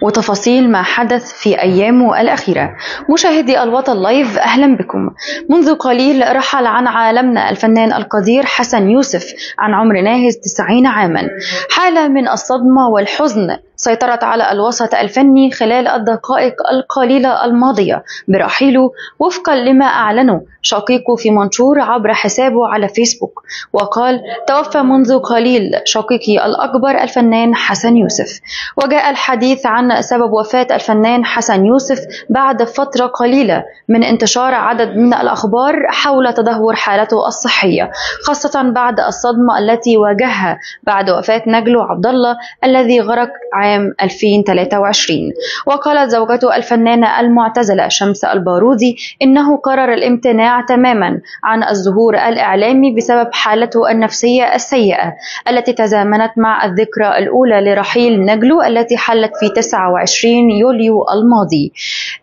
وتفاصيل ما حدث في أيامه الأخيرة. مشاهدي الوطن لايف أهلا بكم. منذ قليل رحل عن عالمنا الفنان القدير حسن يوسف عن عمر ناهز 90 عاما. حالة من الصدمة والحزن سيطرت على الوسط الفني خلال الدقائق القليلة الماضية برحيله، وفقا لما أعلنه شقيقه في منشور عبر حسابه على فيسبوك. وقال: توفى منذ قليل شقيقي الأكبر الفنان حسن يوسف. وجاء الحديث عن سبب وفاة الفنان حسن يوسف بعد فترة قليلة من انتشار عدد من الأخبار حول تدهور حالته الصحية، خاصة بعد الصدمة التي واجهها بعد وفاة نجله عبد الله الذي غرق عام 2023. وقالت زوجته الفنانة المعتزلة شمس البارودي إنه قرر الامتناع تماما عن الظهور الإعلامي بسبب حالته النفسية السيئة التي تزامنت مع الذكرى الأولى لرحيل نجله التي حلت في 29 يوليو الماضي.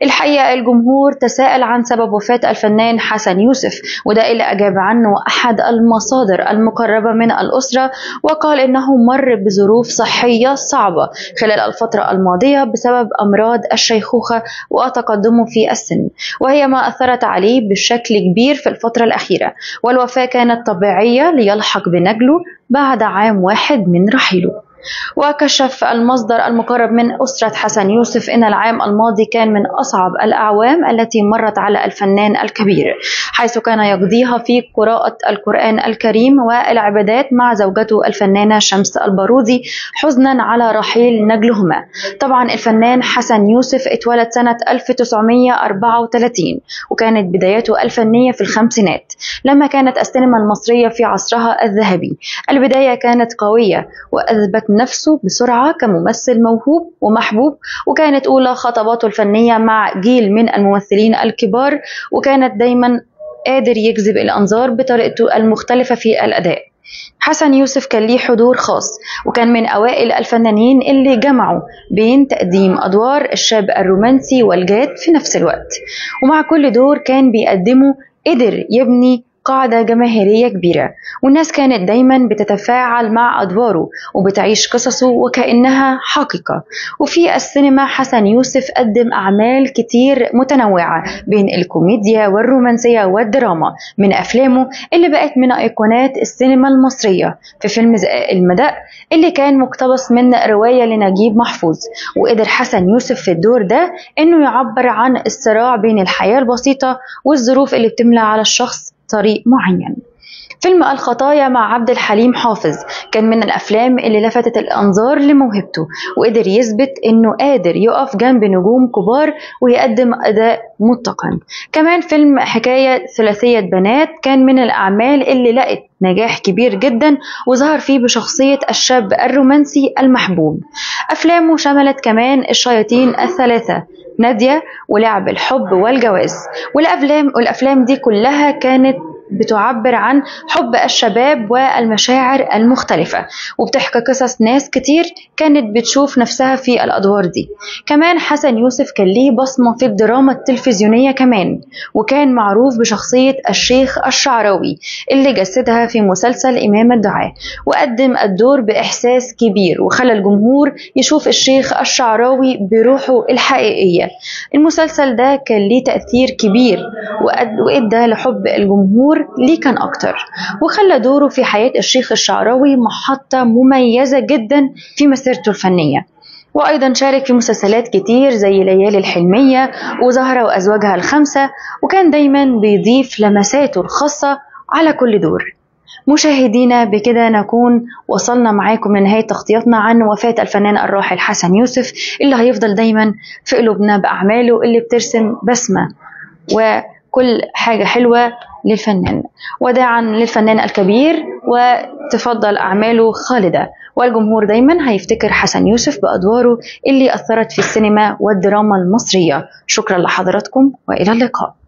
الحقيقة الجمهور تساءل عن سبب وفاة الفنان حسن يوسف، وده اللي أجاب عنه أحد المصادر المقربة من الأسرة، وقال إنه مر بظروف صحية صعبة خلال الفترة الماضية بسبب أمراض الشيخوخة وتقدمه في السن، وهي ما أثرت عليه بشكل كبير في الفترة الأخيرة، والوفاة كانت طبيعية ليلحق بنجله بعد عام واحد من رحيله. وكشف المصدر المقرب من أسرة حسن يوسف أن العام الماضي كان من أصعب الأعوام التي مرت على الفنان الكبير، حيث كان يقضيها في قراءة القرآن الكريم والعبادات مع زوجته الفنانة شمس البارودي، حزنا على رحيل نجلهما. طبعا الفنان حسن يوسف اتولد سنة 1934، وكانت بدايته الفنية في الخمسينات لما كانت السينما المصرية في عصرها الذهبي. البداية كانت قوية وأثبت نفسه بسرعة كممثل موهوب ومحبوب، وكانت أولى خطباته الفنية مع جيل من الممثلين الكبار، وكانت دايما قادر يجذب الأنظار بطريقته المختلفة في الأداء. حسن يوسف كان ليه حضور خاص، وكان من أوائل الفنانين اللي جمعوا بين تقديم أدوار الشاب الرومانسي والجاد في نفس الوقت، ومع كل دور كان بيقدمه قدر يبني قاعدة جماهيرية كبيرة، والناس كانت دايما بتتفاعل مع أدواره وبتعيش قصصه وكأنها حقيقة. وفي السينما حسن يوسف قدم أعمال كتير متنوعة بين الكوميديا والرومانسية والدراما من أفلامه اللي بقت من أيقونات السينما المصرية. في فيلم زقاق المدق اللي كان مقتبس من رواية لنجيب محفوظ، وقدر حسن يوسف في الدور ده إنه يعبر عن الصراع بين الحياة البسيطة والظروف اللي بتملى على الشخص طريق معين. فيلم الخطايا مع عبد الحليم حافظ كان من الأفلام اللي لفتت الأنظار لموهبته، وقدر يثبت إنه قادر يقف جنب نجوم كبار ويقدم أداء متقن. كمان فيلم حكاية ثلاثية بنات كان من الأعمال اللي لقت نجاح كبير جدا، وظهر فيه بشخصية الشاب الرومانسي المحبوب. أفلامه شملت كمان الشياطين الثلاثة، نادية، ولعب الحب والجواز، والأفلام دي كلها كانت بتعبر عن حب الشباب والمشاعر المختلفة، وبتحكي قصص ناس كتير كانت بتشوف نفسها في الأدوار دي. كمان حسن يوسف كان ليه بصمة في الدراما التلفزيونية كمان، وكان معروف بشخصية الشيخ الشعراوي اللي جسدها في مسلسل إمام الدعاء، وقدم الدور بإحساس كبير وخلى الجمهور يشوف الشيخ الشعراوي بروحه الحقيقية. المسلسل ده كان ليه تأثير كبير وأدى لحب الجمهور ليه كان أكتر، وخلى دوره في حياة الشيخ الشعراوي محطة مميزة جدا في مسيرته الفنية. وأيضا شارك في مسلسلات كتير زي ليالي الحلميه وزهرة وأزواجها الخمسة، وكان دايما بيضيف لمساته الخاصة على كل دور. مشاهدينا، بكده نكون وصلنا معاكم لنهاية تغطياتنا عن وفاة الفنان الراحل حسن يوسف، اللي هيفضل دايما في قلوبنا بأعماله اللي بترسم بسمة وكل حاجة حلوة للفنان. وداعا للفنان الكبير، وتفضل أعماله خالدة، والجمهور دايما هيفتكر حسن يوسف بأدواره اللي أثرت في السينما والدراما المصرية. شكرا لحضراتكم وإلى اللقاء.